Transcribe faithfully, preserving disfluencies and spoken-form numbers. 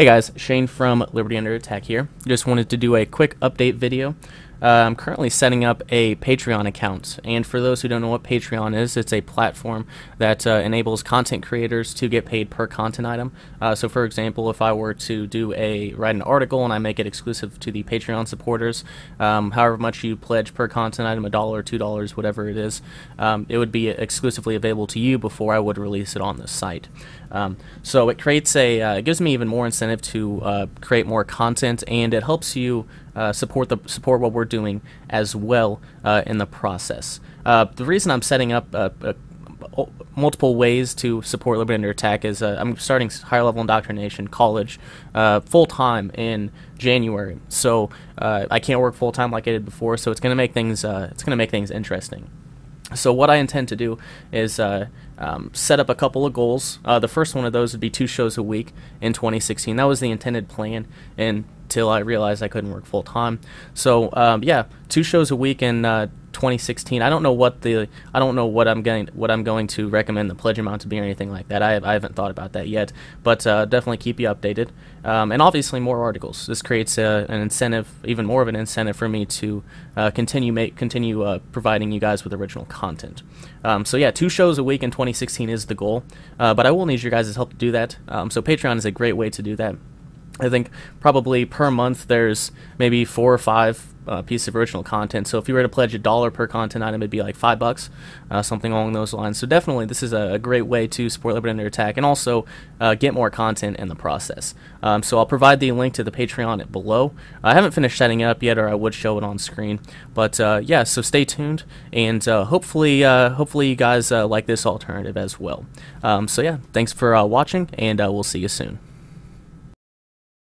Hey guys, Shane from Liberty Under Attack here. Just wanted to do a quick update video. Uh, I'm currently setting up a Patreon account, and for those who don't know what Patreon is, it's a platform that uh, enables content creators to get paid per content item. Uh, so for example, if I were to do a write an article and I make it exclusive to the Patreon supporters, um, however much you pledge per content item, a dollar, two dollars, whatever it is, um, it would be exclusively available to you before I would release it on the site. Um, so it creates a, uh, it gives me even more incentive to uh, create more content, and it helps you uh, support the support what we're doing as well uh, in the process. Uh, the reason I'm setting up a, a multiple ways to support Liberty Under Attack is uh, I'm starting higher level indoctrination college uh, full time in January, so uh, I can't work full time like I did before. So it's going to make things uh, it's going to make things interesting. So what I intend to do is uh, um, set up a couple of goals. Uh, the first one of those would be two shows a week in twenty sixteen. That was the intended plan until I realized I couldn't work full time. So um, yeah, two shows a week in uh, twenty sixteen. I don't know what the I don't know what I'm going what I'm going to recommend the pledge amount to be or anything like that. I, I haven't thought about that yet, but uh, definitely keep you updated. Um, and obviously more articles. This creates a, an incentive, even more of an incentive for me to uh, continue make continue uh, providing you guys with original content. Um, so yeah, two shows a week in twenty sixteen is the goal, uh, but I will need your guys' help to do that. Um, so Patreon is a great way to do that. I think probably per month there's maybe four or five uh, pieces of original content. So if you were to pledge a dollar per content item, it'd be like five bucks, uh, something along those lines. So definitely this is a, a great way to support Liberty Under Attack and also uh, get more content in the process. Um, so I'll provide the link to the Patreon below. I haven't finished setting it up yet, or I would show it on screen. But uh, yeah, so stay tuned, and uh, hopefully, uh, hopefully you guys uh, like this alternative as well. Um, so yeah, thanks for uh, watching, and uh, we'll see you soon.